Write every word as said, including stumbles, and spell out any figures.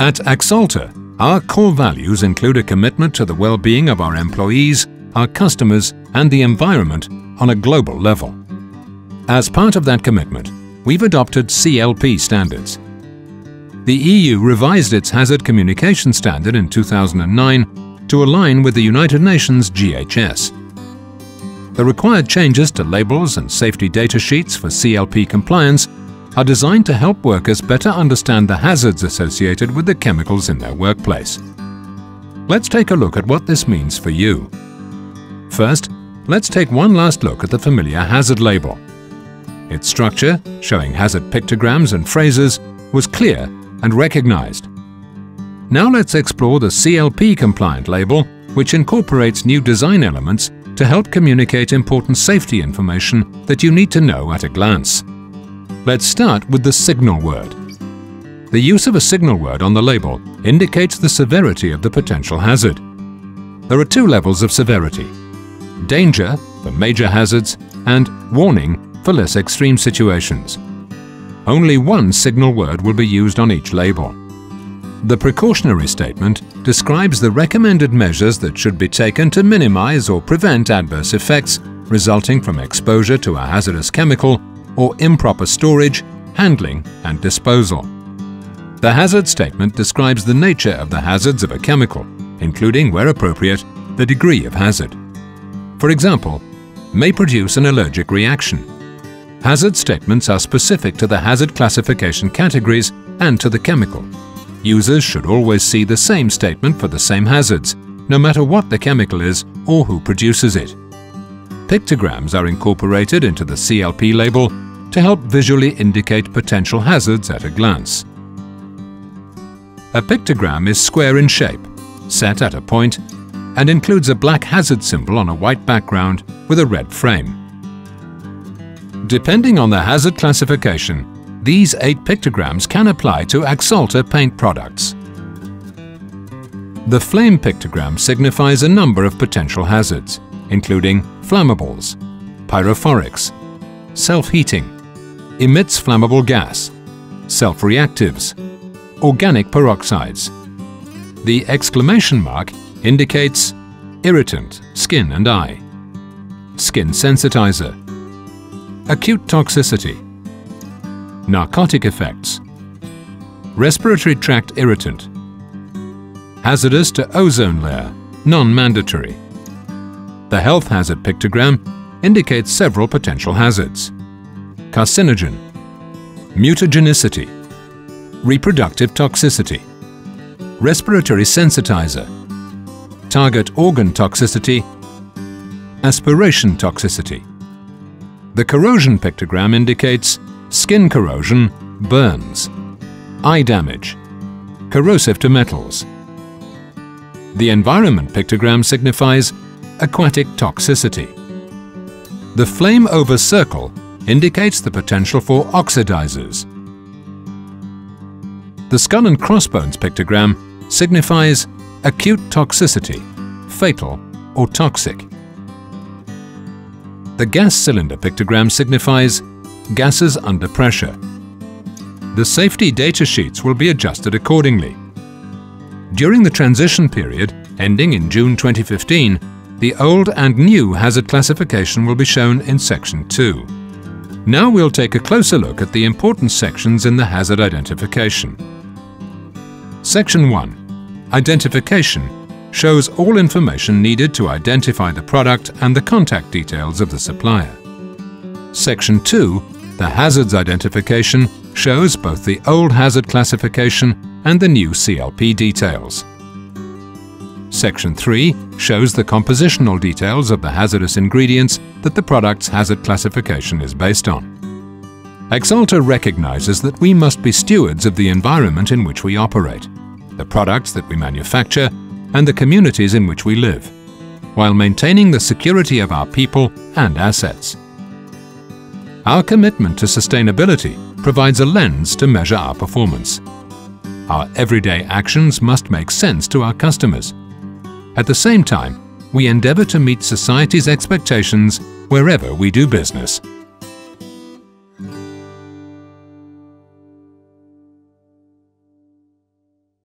At Axalta, our core values include a commitment to the well-being of our employees, our customers, and the environment on a global level. As part of that commitment, we've adopted C L P standards. The E U revised its hazard communication standard in two thousand nine to align with the United Nations G H S. The required changes to labels and safety data sheets for C L P compliance are designed to help workers better understand the hazards associated with the chemicals in their workplace. Let's take a look at what this means for you. First, let's take one last look at the familiar hazard label. Its structure, showing hazard pictograms and phrases, was clear and recognized. Now let's explore the C L P-compliant label, which incorporates new design elements to help communicate important safety information that you need to know at a glance. Let's start with the signal word. The use of a signal word on the label indicates the severity of the potential hazard. There are two levels of severity: danger for major hazards and warning for less extreme situations. Only one signal word will be used on each label. The precautionary statement describes the recommended measures that should be taken to minimize or prevent adverse effects resulting from exposure to a hazardous chemical or improper storage, handling, and disposal. The hazard statement describes the nature of the hazards of a chemical, including, where appropriate, the degree of hazard. For example, may produce an allergic reaction. Hazard statements are specific to the hazard classification categories and to the chemical. Users should always see the same statement for the same hazards, no matter what the chemical is or who produces it. Pictograms are incorporated into the C L P label to help visually indicate potential hazards at a glance. A pictogram is square in shape, set at a point, and includes a black hazard symbol on a white background with a red frame. Depending on the hazard classification, these eight pictograms can apply to Axalta paint products. The flame pictogram signifies a number of potential hazards, including flammables, pyrophorics, self-heating, emits flammable gas, self-reactives, organic peroxides. The exclamation mark indicates irritant, skin and eye, skin sensitizer, acute toxicity, narcotic effects, respiratory tract irritant, hazardous to ozone layer, non-mandatory. The health hazard pictogram indicates several potential hazards: carcinogen, mutagenicity, reproductive toxicity, respiratory sensitizer, target organ toxicity, aspiration toxicity. The corrosion pictogram indicates skin corrosion, burns, eye damage, corrosive to metals. The environment pictogram signifies aquatic toxicity. The flame over circle indicates the potential for oxidizers. The skull and crossbones pictogram signifies acute toxicity, fatal or toxic. The gas cylinder pictogram signifies gases under pressure. The safety data sheets will be adjusted accordingly. During the transition period, ending in June twenty fifteen, the old and new hazard classification will be shown in Section two. Now we'll take a closer look at the important sections in the hazard identification. Section one, Identification, shows all information needed to identify the product and the contact details of the supplier. Section two, the hazards identification, shows both the old hazard classification and the new C L P details. Section three shows the compositional details of the hazardous ingredients that the product's hazard classification is based on. Axalta recognizes that we must be stewards of the environment in which we operate, the products that we manufacture, and the communities in which we live, while maintaining the security of our people and assets. Our commitment to sustainability provides a lens to measure our performance. Our everyday actions must make sense to our customers. At the same time, we endeavor to meet society's expectations wherever we do business.